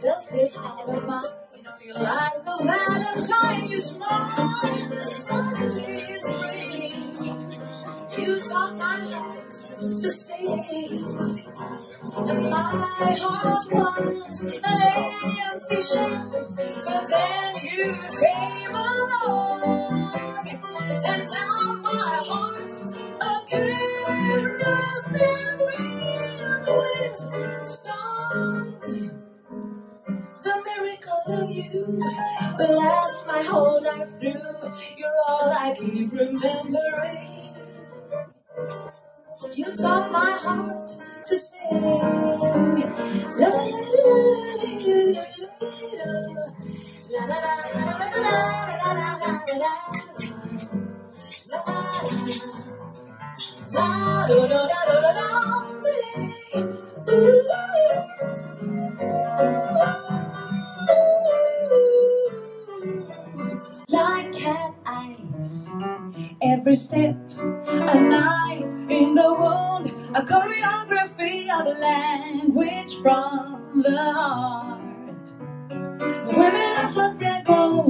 does this heart of mine? Like the valentine, you smile, and suddenly it's green. You taught my heart to sing, and my heart was an empty shell. But then you came along, and now my heart's a goodness that filled with song. Of you will last my whole life through. You're all I keep remembering. You taught my heart to sing. La la la la la la la. Every step, a knife in the wound, a choreography of language from the heart. Women of Santiago,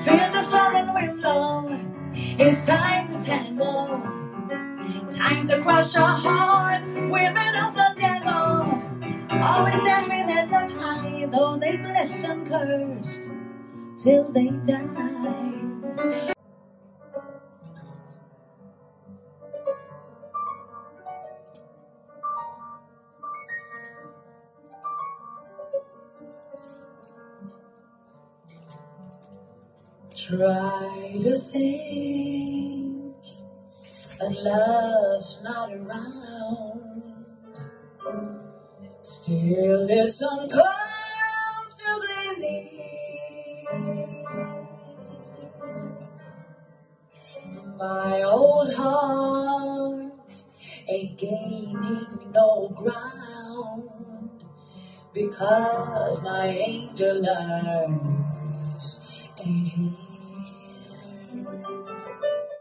feel the southern wind blow. It's time to tango, time to crush our hearts. Women of Santiago, always dance with heads up high, though they blessed and cursed till they die. Try to think, but love's not around. Still, it's uncomfortably near. My old heart ain't gaining no ground because my angel eyes ain't here.